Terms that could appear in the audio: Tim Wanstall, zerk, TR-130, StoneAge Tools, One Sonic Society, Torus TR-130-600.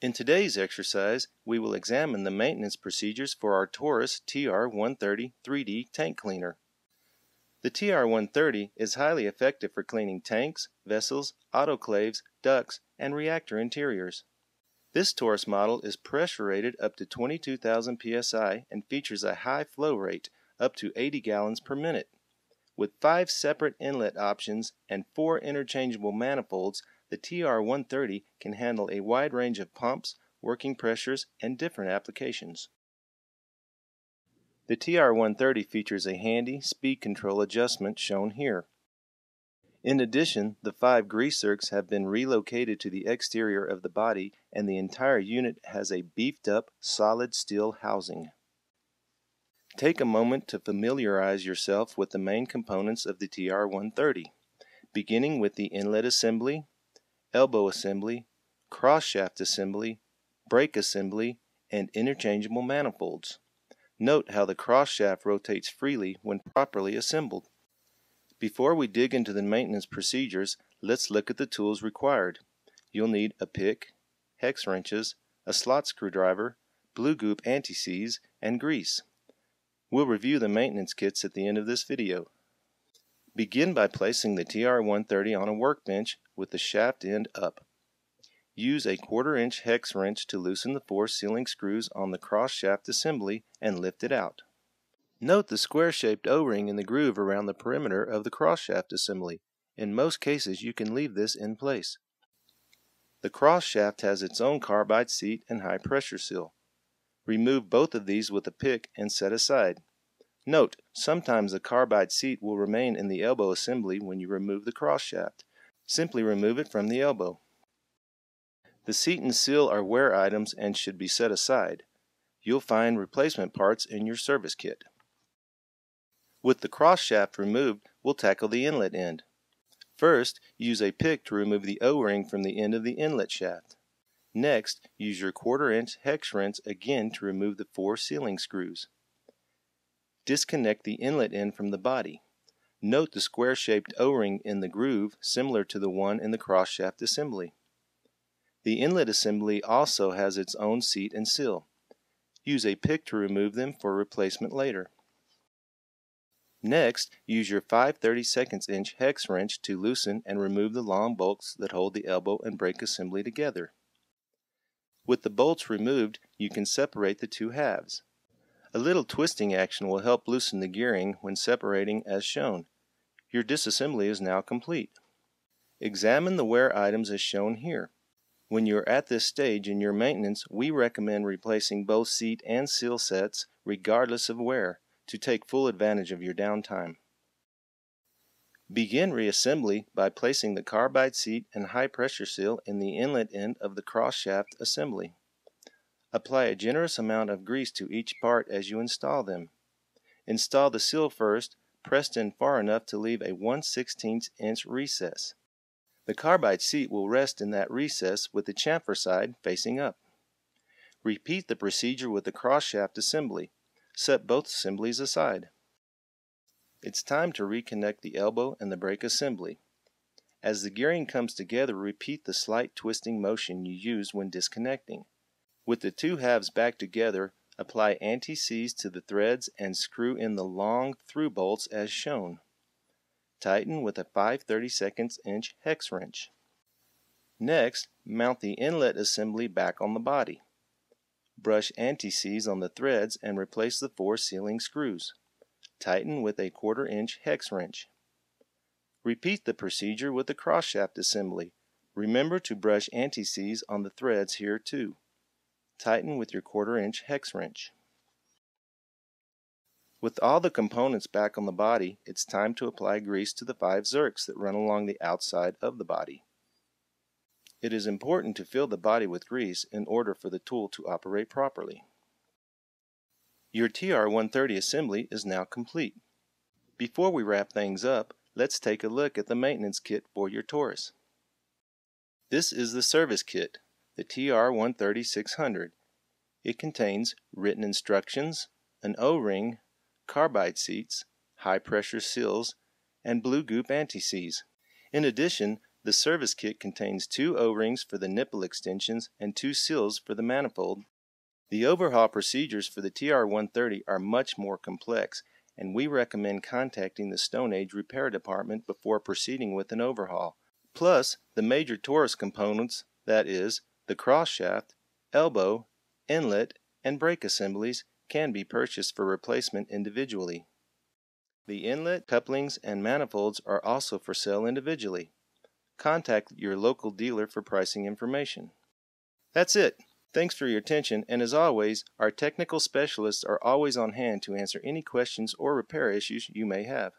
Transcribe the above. In today's exercise, we will examine the maintenance procedures for our Torus TR-130 3D tank cleaner. The TR-130 is highly effective for cleaning tanks, vessels, autoclaves, ducts, and reactor interiors. This Torus model is pressure-rated up to 22,000 psi and features a high flow rate, up to 80 gallons per minute. With 5 separate inlet options and 4 interchangeable manifolds, the TR-130 can handle a wide range of pumps, working pressures, and different applications. The TR-130 features a handy speed control adjustment shown here. In addition, the 5 grease zerks have been relocated to the exterior of the body, and the entire unit has a beefed-up solid steel housing. Take a moment to familiarize yourself with the main components of the TR-130, beginning with the inlet assembly, elbow assembly, cross-shaft assembly, brake assembly, and interchangeable manifolds. Note how the cross-shaft rotates freely when properly assembled. Before we dig into the maintenance procedures, let's look at the tools required. You'll need a pick, hex wrenches, a slot screwdriver, Blue Goop anti-seize, and grease. We'll review the maintenance kits at the end of this video. Begin by placing the TR-130 on a workbench with the shaft end up. Use a 1/4-inch hex wrench to loosen the 4 sealing screws on the cross-shaft assembly and lift it out. Note the square-shaped O-ring in the groove around the perimeter of the cross-shaft assembly. In most cases, you can leave this in place. The cross-shaft has its own carbide seat and high-pressure seal. Remove both of these with a pick and set aside. Note, sometimes the carbide seat will remain in the elbow assembly when you remove the cross-shaft. Simply remove it from the elbow. The seat and seal are wear items and should be set aside. You'll find replacement parts in your service kit. With the cross-shaft removed, we'll tackle the inlet end. First, use a pick to remove the O-ring from the end of the inlet shaft. Next, use your 1/4-inch hex wrench again to remove the 4 sealing screws. Disconnect the inlet end from the body. Note the square-shaped O-ring in the groove, similar to the one in the cross-shaft assembly. The inlet assembly also has its own seat and seal. Use a pick to remove them for replacement later. Next, use your 5/32 inch hex wrench to loosen and remove the long bolts that hold the elbow and brake assembly together. With the bolts removed, you can separate the 2 halves. A little twisting action will help loosen the gearing when separating as shown. Your disassembly is now complete. Examine the wear items as shown here. When you're at this stage in your maintenance, we recommend replacing both seat and seal sets, regardless of wear, to take full advantage of your downtime. Begin reassembly by placing the carbide seat and high-pressure seal in the inlet end of the cross-shaft assembly. Apply a generous amount of grease to each part as you install them. Install the seal first, pressed in far enough to leave a 1/16 inch recess. The carbide seat will rest in that recess with the chamfer side facing up. Repeat the procedure with the cross-shaft assembly. Set both assemblies aside. It's time to reconnect the elbow and the brake assembly. As the gearing comes together, repeat the slight twisting motion you used when disconnecting. With the 2 halves back together, apply anti-seize to the threads and screw in the long through bolts as shown. Tighten with a 5/32 inch hex wrench. Next, mount the inlet assembly back on the body. Brush anti-seize on the threads and replace the 4 sealing screws. Tighten with a 1/4-inch hex wrench. Repeat the procedure with the cross-shaft assembly. Remember to brush anti-seize on the threads here too. Tighten with your 1/4-inch hex wrench. With all the components back on the body, it's time to apply grease to the 5 zerks that run along the outside of the body. It is important to fill the body with grease in order for the tool to operate properly. Your TR-130 assembly is now complete. Before we wrap things up, let's take a look at the maintenance kit for your Torus. This is the service kit, the TR-130-600. It contains written instructions, an O-ring, carbide seats, high-pressure seals, and Blue Goop anti-seize. In addition, The service kit contains 2 O-rings for the nipple extensions and 2 seals for the manifold. The overhaul procedures for the TR-130 are much more complex, and we recommend contacting the StoneAge repair department before proceeding with an overhaul. Plus, the major Torus components, that is, the crossshaft, elbow, inlet, and brake assemblies, can be purchased for replacement individually. The inlet, couplings, and manifolds are also for sale individually. Contact your local dealer for pricing information. That's it. Thanks for your attention, and as always, our technical specialists are always on hand to answer any questions or repair issues you may have.